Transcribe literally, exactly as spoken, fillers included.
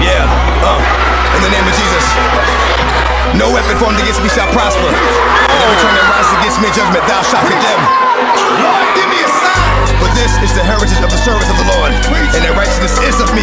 Yeah, uh, in the name of Jesus. No weapon formed against me shall prosper. And every tongue that rises against me in judgment, thou shalt condemn. Lord, give me a sign. For this is the heritage of the servants of the Lord, and their righteousness is of me.